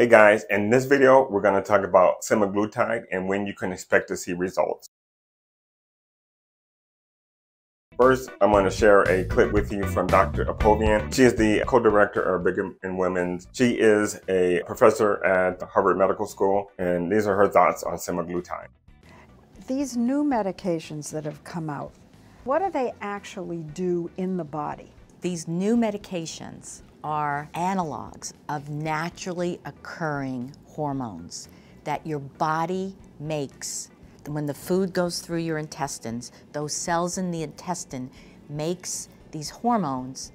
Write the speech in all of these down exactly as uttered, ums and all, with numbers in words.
Hey guys, in this video, we're going to talk about semaglutide and when you can expect to see results. First, I'm going to share a clip with you from Doctor Apovian. She is the co-director of Brigham and Women's. She is a professor at Harvard Medical School, and these are her thoughts on semaglutide. These new medications that have come out, what do they actually do in the body? These new medications are analogs of naturally occurring hormones that your body makes. When the food goes through your intestines, those cells in the intestine makes these hormones,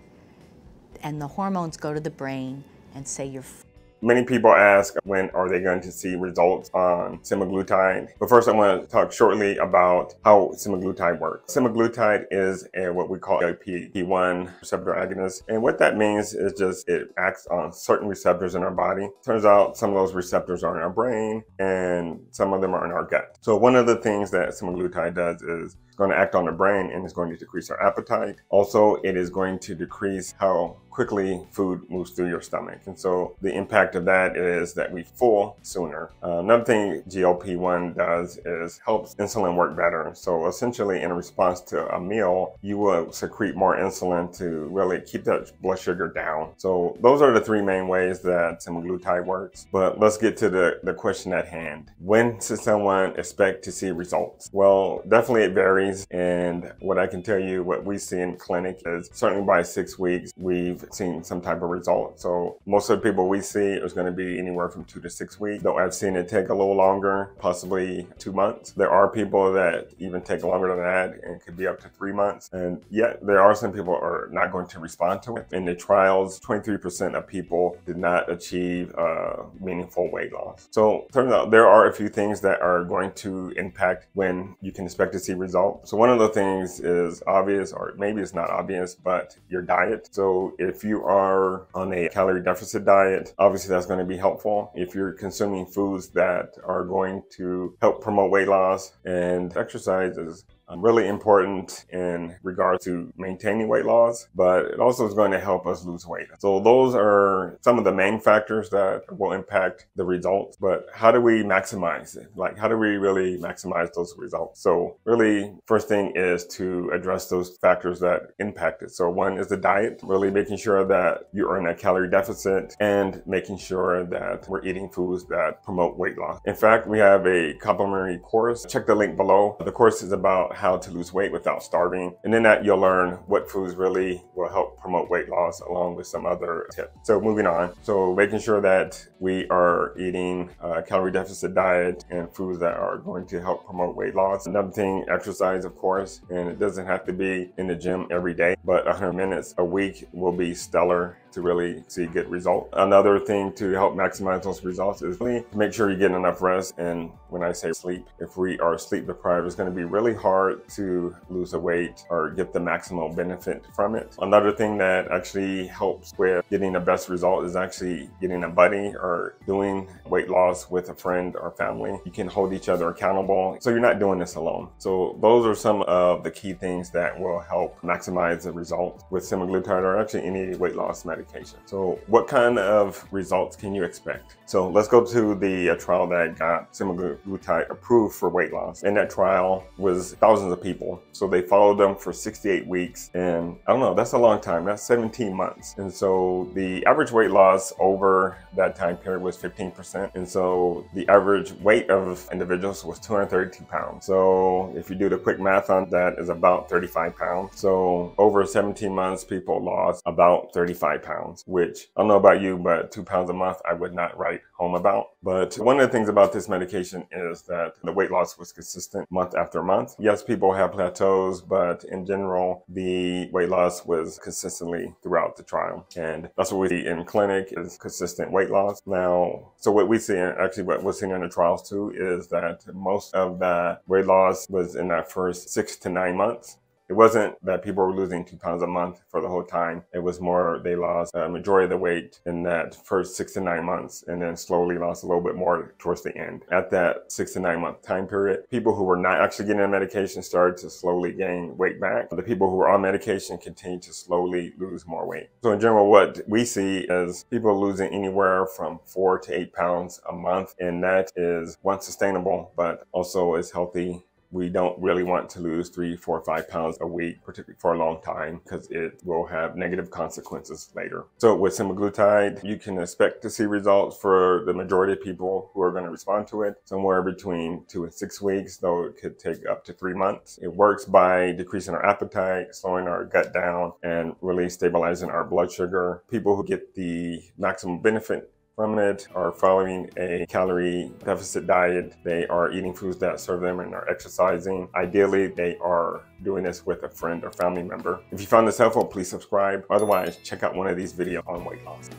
and the hormones go to the brain and say you're f Many people ask, when are they going to see results on semaglutide? But first I want to talk shortly about how semaglutide works. Semaglutide is a, what we call a G L P one receptor agonist. And what that means is just it acts on certain receptors in our body. Turns out some of those receptors are in our brain and some of them are in our gut. So one of the things that semaglutide does is it's going to act on the brain, and it's going to decrease our appetite. Also, it is going to decrease how quickly food moves through your stomach. And so the impact of that is that we full sooner. Uh, another thing G L P one does is helps insulin work better. So essentially in response to a meal, you will secrete more insulin to really keep that blood sugar down. So those are the three main ways that semaglutide works. But let's get to the, the question at hand. When should someone expect to see results? Well, definitely it varies. And what I can tell you, what we see in clinic is certainly by six weeks, we've seen some type of result. So most of the people we see is going to be anywhere from two to six weeks, though I've seen it take a little longer, possibly two months. There are people that even take longer than that, and it could be up to three months. And yet there are some people who are not going to respond to it. In the trials, twenty-three percent of people did not achieve uh, meaningful weight loss. So turns out there are a few things that are going to impact when you can expect to see results. So one of the things is obvious, or maybe it's not obvious, but your diet. So if you are on a calorie deficit diet, obviously that's going to be helpful. If you're consuming foods that are going to help promote weight loss, and exercise is really important in regard to maintaining weight loss, but it also is going to help us lose weight. So those are some of the main factors that will impact the results. But how do we maximize it? Like, how do we really maximize those results? So really, first thing is to address those factors that impact it. So one is the diet, really making sure that you are in a calorie deficit and making sure that we're eating foods that promote weight loss. In fact, we have a complimentary course. Check the link below. The course is about how to lose weight without starving. And in that, you'll learn what foods really will help promote weight loss along with some other tips. So moving on. So making sure that we are eating a calorie deficit diet and foods that are going to help promote weight loss. Another thing, exercise, of course, and it doesn't have to be in the gym every day, but one hundred minutes a week will be stellar to really see good results. Another thing to help maximize those results is really make sure you get enough rest. And when I say sleep, if we are sleep deprived, it's going to be really hard to lose the weight or get the maximum benefit from it. Another thing that actually helps with getting the best result is actually getting a buddy or doing weight loss with a friend or family. You can hold each other accountable, so you're not doing this alone. So those are some of the key things that will help maximize the results with semaglutide or actually any weight loss medication. So what kind of results can you expect? So let's go to the uh, trial that got semaglutide approved for weight loss. And that trial was thousands of people. So they followed them for sixty-eight weeks. And I don't know, that's a long time. That's seventeen months. And so the average weight loss over that time period was fifteen percent. And so the average weight of individuals was two hundred thirty-two pounds. So if you do the quick math on that, is about thirty-five pounds. So over seventeen months, people lost about thirty-five pounds. Which I don't know about you, but two pounds a month I would not write home about. But one of the things about this medication is that the weight loss was consistent month after month. Yes, people have plateaus, but in general, the weight loss was consistently throughout the trial. And that's what we see in clinic is consistent weight loss. Now, so what we see, actually what we're seeing in the trials too, is that most of the weight loss was in that first six to nine months. It wasn't that people were losing two pounds a month for the whole time. It was more they lost a majority of the weight in that first six to nine months and then slowly lost a little bit more towards the end. At that six to nine month time period, people who were not actually getting on medication started to slowly gain weight back. The people who were on medication continued to slowly lose more weight. So in general, what we see is people losing anywhere from four to eight pounds a month, and that is one, sustainable, but also is healthy. We don't really want to lose three, four, five pounds a week, particularly for a long time, because it will have negative consequences later. So with semaglutide, you can expect to see results for the majority of people who are going to respond to it, somewhere between two and six weeks, though it could take up to three months. It works by decreasing our appetite, slowing our gut down, and really stabilizing our blood sugar. People who get the maximum benefit from it are following a calorie deficit diet. They are eating foods that serve them and are exercising. Ideally, they are doing this with a friend or family member. If you found this helpful, please subscribe. Otherwise, check out one of these videos on weight loss.